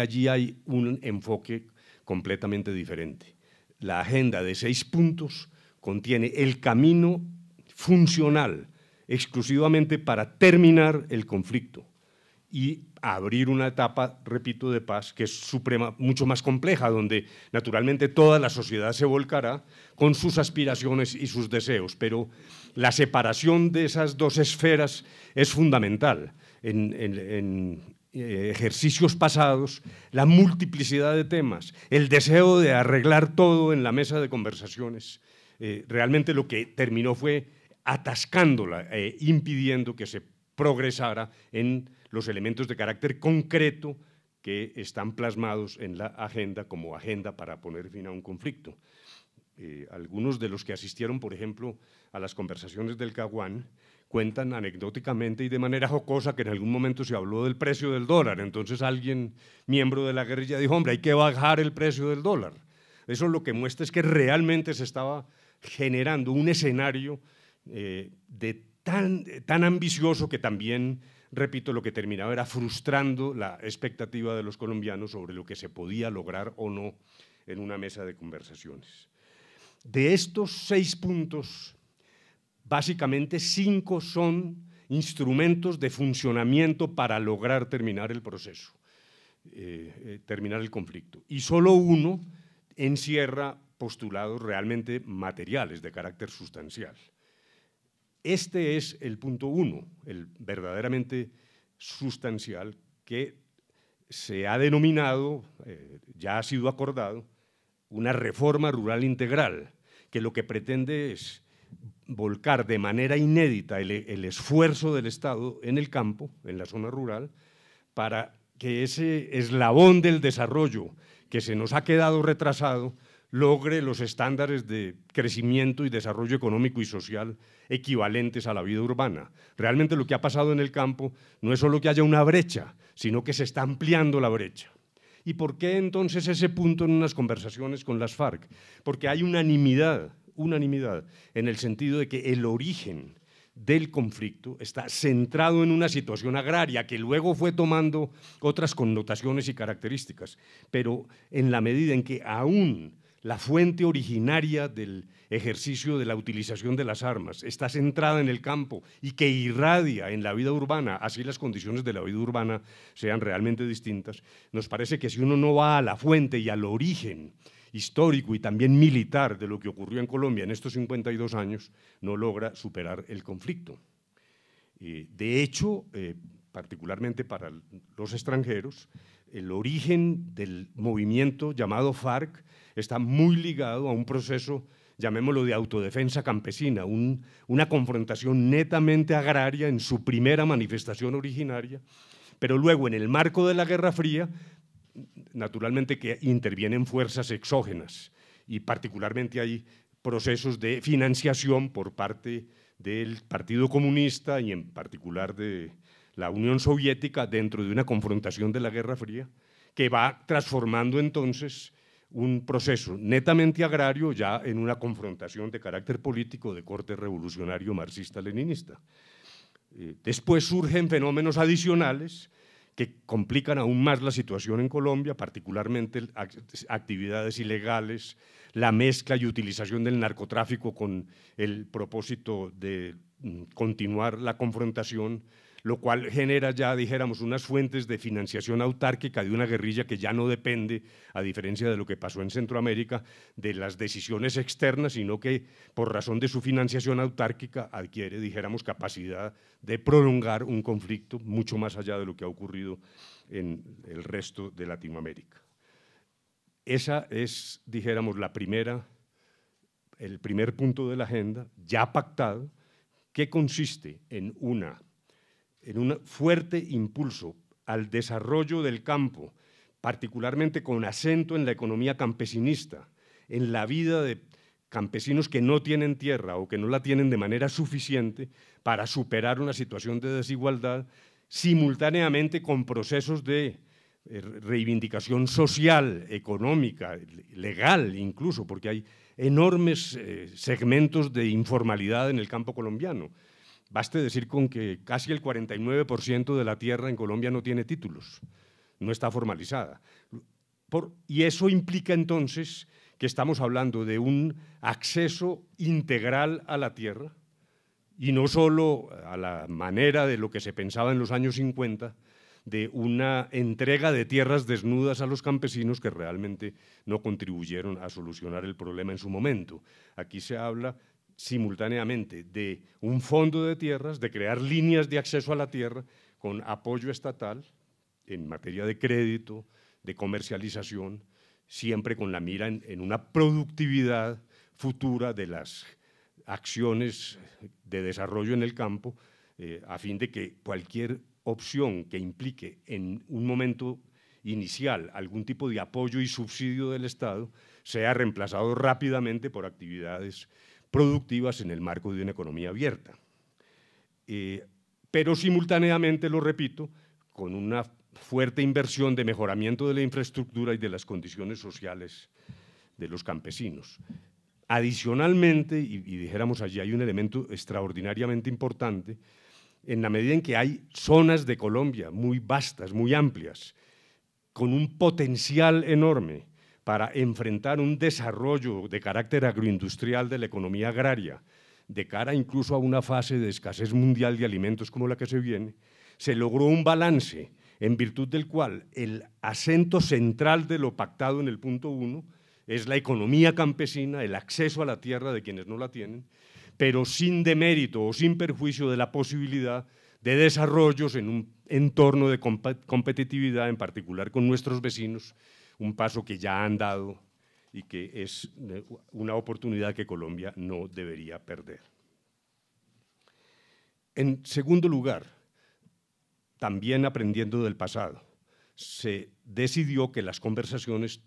Allí hay un enfoque completamente diferente. La agenda de 6 puntos contiene el camino funcional exclusivamente para terminar el conflicto y abrir una etapa, repito, de paz que es suprema, mucho más compleja, donde naturalmente toda la sociedad se volcará con sus aspiraciones y sus deseos, pero la separación de esas dos esferas es fundamental. En ejercicios pasados, la multiplicidad de temas, el deseo de arreglar todo en la mesa de conversaciones, realmente lo que terminó fue atascándola, impidiendo que se progresara en los elementos de carácter concreto que están plasmados en la agenda como agenda para poner fin a un conflicto. Algunos de los que asistieron, por ejemplo, a las conversaciones del Caguán, cuentan anecdóticamente y de manera jocosa que en algún momento se habló del precio del dólar. Entonces alguien, miembro de la guerrilla, dijo, hombre, hay que bajar el precio del dólar. Eso lo que muestra es que realmente se estaba generando un escenario tan ambicioso que también, repito, lo que terminaba era frustrando la expectativa de los colombianos sobre lo que se podía lograr o no en una mesa de conversaciones. De estos 6 puntos, básicamente 5 son instrumentos de funcionamiento para lograr terminar el proceso, terminar el conflicto. Y solo uno encierra postulados realmente materiales de carácter sustancial. Este es el punto 1, el verdaderamente sustancial, que se ha denominado, ya ha sido acordado, una reforma rural integral, que lo que pretende es volcar de manera inédita el esfuerzo del Estado en el campo, en la zona rural, para que ese eslabón del desarrollo que se nos ha quedado retrasado logre los estándares de crecimiento y desarrollo económico y social equivalentes a la vida urbana. Realmente lo que ha pasado en el campo no es solo que haya una brecha, sino que se está ampliando la brecha. ¿Y por qué entonces ese punto en unas conversaciones con las Farc? Porque hay unanimidad en el sentido de que el origen del conflicto está centrado en una situación agraria que luego fue tomando otras connotaciones y características, pero en la medida en que aún la fuente originaria del ejercicio de la utilización de las armas está centrada en el campo y que irradia en la vida urbana, así las condiciones de la vida urbana sean realmente distintas, nos parece que si uno no va a la fuente y al origen histórico y también militar de lo que ocurrió en Colombia en estos 52 años, no logra superar el conflicto. De hecho, particularmente para los extranjeros, el origen del movimiento llamado Farc está muy ligado a un proceso, llamémoslo de autodefensa campesina, una confrontación netamente agraria en su primera manifestación originaria, pero luego en el marco de la Guerra Fría, naturalmente que intervienen fuerzas exógenas y particularmente hay procesos de financiación por parte del Partido Comunista y en particular de la Unión Soviética dentro de una confrontación de la Guerra Fría que va transformando entonces un proceso netamente agrario ya en una confrontación de carácter político de corte revolucionario marxista-leninista. Después surgen fenómenos adicionales que complican aún más la situación en Colombia, particularmente actividades ilegales, la mezcla y utilización del narcotráfico con el propósito de continuar la confrontación, lo cual genera ya, dijéramos, unas fuentes de financiación autárquica de una guerrilla que ya no depende, a diferencia de lo que pasó en Centroamérica, de las decisiones externas, sino que por razón de su financiación autárquica adquiere, dijéramos, capacidad de prolongar un conflicto mucho más allá de lo que ha ocurrido en el resto de Latinoamérica. Esa es, dijéramos, el primer punto de la agenda ya pactado, que consiste en un fuerte impulso al desarrollo del campo, particularmente con acento en la economía campesinista, en la vida de campesinos que no tienen tierra o que no la tienen de manera suficiente para superar una situación de desigualdad, simultáneamente con procesos de reivindicación social, económica, legal incluso, porque hay enormes segmentos de informalidad en el campo colombiano. Baste decir con que casi el 49% de la tierra en Colombia no tiene títulos. no está formalizada. Y eso implica entonces que estamos hablando de un acceso integral a la tierra, y no solo a la manera de lo que se pensaba en los años 50, de una entrega de tierras desnudas a los campesinos que realmente no contribuyeron a solucionar el problema en su momento. Aquí se habla simultáneamente de un fondo de tierras, de crear líneas de acceso a la tierra con apoyo estatal en materia de crédito, de comercialización, siempre con la mira en una productividad futura de las acciones de desarrollo en el campo, a fin de que cualquier opción que implique en un momento inicial algún tipo de apoyo y subsidio del Estado sea reemplazado rápidamente por actividades productivas en el marco de una economía abierta. Pero simultáneamente, lo repito, con una fuerte inversión de mejoramiento de la infraestructura y de las condiciones sociales de los campesinos. Adicionalmente, y dijéramos allí, hay un elemento extraordinariamente importante, en la medida en que hay zonas de Colombia muy vastas, muy amplias, con un potencial enorme para enfrentar un desarrollo de carácter agroindustrial de la economía agraria, de cara incluso a una fase de escasez mundial de alimentos como la que se viene, se logró un balance en virtud del cual el acento central de lo pactado en el punto 1 es la economía campesina, el acceso a la tierra de quienes no la tienen, pero sin demérito o sin perjuicio de la posibilidad de desarrollos en un entorno de competitividad, en particular con nuestros vecinos, un paso que ya han dado y que es una oportunidad que Colombia no debería perder. En segundo lugar, también aprendiendo del pasado, se decidió que las conversaciones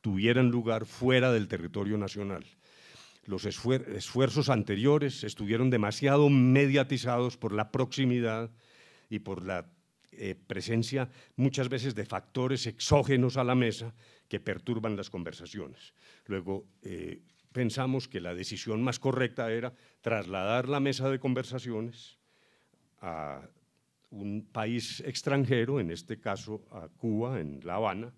tuvieran lugar fuera del territorio nacional. Los esfuerzos anteriores estuvieron demasiado mediatizados por la proximidad y por la presencia muchas veces de factores exógenos a la mesa que perturban las conversaciones. Luego pensamos que la decisión más correcta era trasladar la mesa de conversaciones a un país extranjero, en este caso a Cuba, en La Habana,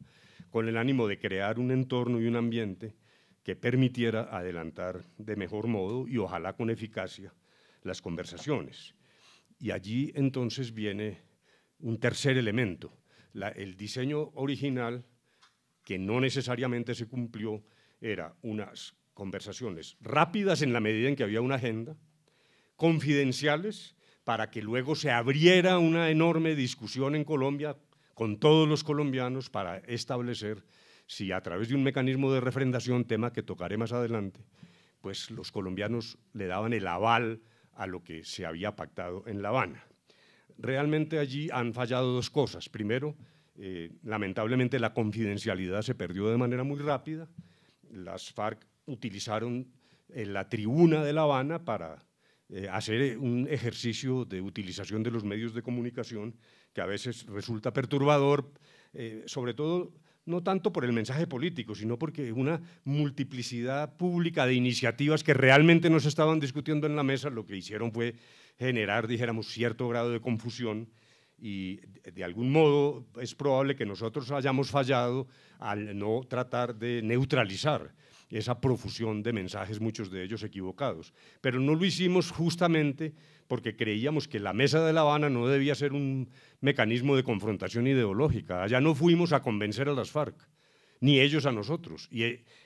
con el ánimo de crear un entorno y un ambiente que permitiera adelantar de mejor modo y ojalá con eficacia las conversaciones. Y allí entonces viene un tercer elemento, el diseño original, que no necesariamente se cumplió, era unas conversaciones rápidas en la medida en que había una agenda, confidenciales, para que luego se abriera una enorme discusión en Colombia con todos los colombianos para establecer si a través de un mecanismo de refrendación, tema que tocaré más adelante, pues los colombianos le daban el aval a lo que se había pactado en La Habana. Realmente allí han fallado dos cosas. Primero, lamentablemente la confidencialidad se perdió de manera muy rápida. Las Farc utilizaron la tribuna de La Habana para hacer un ejercicio de utilización de los medios de comunicación que a veces resulta perturbador, sobre todo no tanto por el mensaje político, sino porque una multiplicidad pública de iniciativas que realmente no se estaban discutiendo en la mesa, lo que hicieron fue generar, dijéramos, cierto grado de confusión y de algún modo es probable que nosotros hayamos fallado al no tratar de neutralizar esa profusión de mensajes, muchos de ellos equivocados. Pero no lo hicimos justamente porque creíamos que la mesa de La Habana no debía ser un mecanismo de confrontación ideológica. Allá no fuimos a convencer a las Farc, ni ellos a nosotros.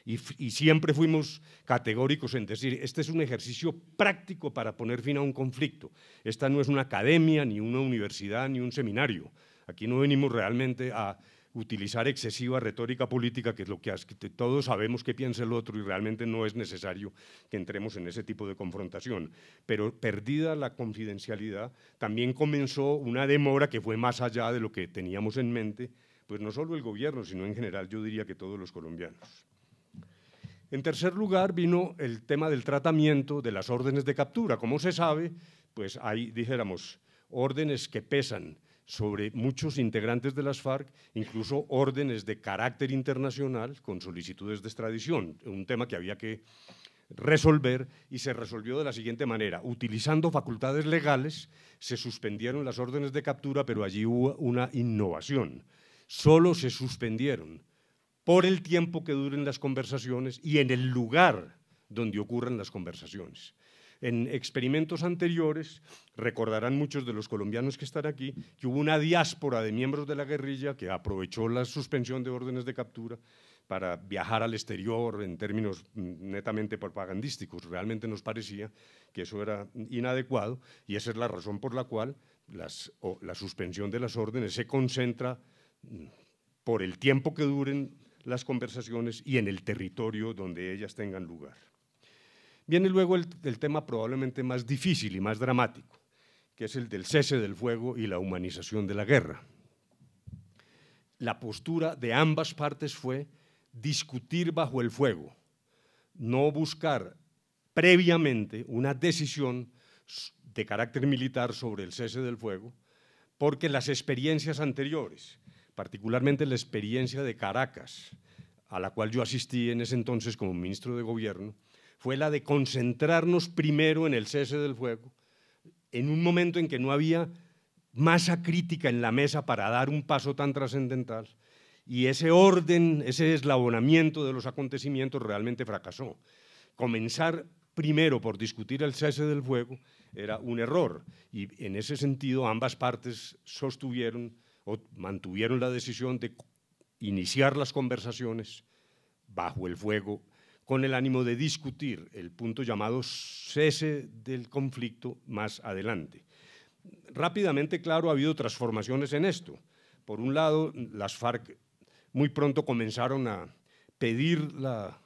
Y siempre fuimos categóricos en decir, este es un ejercicio práctico para poner fin a un conflicto. Esta no es una academia, ni una universidad, ni un seminario. Aquí no venimos realmente a utilizar excesiva retórica política, que es lo que todos sabemos que piensa el otro y realmente no es necesario que entremos en ese tipo de confrontación. Pero perdida la confidencialidad, también comenzó una demora que fue más allá de lo que teníamos en mente, pues no solo el gobierno, sino en general yo diría que todos los colombianos. En tercer lugar vino el tema del tratamiento de las órdenes de captura. Como se sabe, pues hay, dijéramos, órdenes que pesan sobre muchos integrantes de las Farc, incluso órdenes de carácter internacional con solicitudes de extradición, un tema que había que resolver y se resolvió de la siguiente manera. Utilizando facultades legales se suspendieron las órdenes de captura, pero allí hubo una innovación. solo se suspendieron por el tiempo que duren las conversaciones y en el lugar donde ocurran las conversaciones. En experimentos anteriores, recordarán muchos de los colombianos que están aquí, que hubo una diáspora de miembros de la guerrilla que aprovechó la suspensión de órdenes de captura para viajar al exterior en términos netamente propagandísticos. Realmente nos parecía que eso era inadecuado y esa es la razón por la cual la suspensión de las órdenes se concentra por el tiempo que duren las conversaciones y en el territorio donde ellas tengan lugar. Viene luego el tema probablemente más difícil y más dramático, que es el del cese del fuego y la humanización de la guerra. La postura de ambas partes fue discutir bajo el fuego, no buscar previamente una decisión de carácter militar sobre el cese del fuego, porque las experiencias anteriores, particularmente la experiencia de Caracas, a la cual yo asistí en ese entonces como ministro de Gobierno, fue la de concentrarnos primero en el cese del fuego, en un momento en que no había masa crítica en la mesa para dar un paso tan trascendental, y ese orden, ese eslabonamiento de los acontecimientos realmente fracasó. Comenzar primero por discutir el cese del fuego era un error, y en ese sentido ambas partes sostuvieron o mantuvieron la decisión de iniciar las conversaciones bajo el fuego, con el ánimo de discutir el punto llamado cese del conflicto más adelante. Rápidamente, claro, ha habido transformaciones en esto. Por un lado, las Farc muy pronto comenzaron a pedir la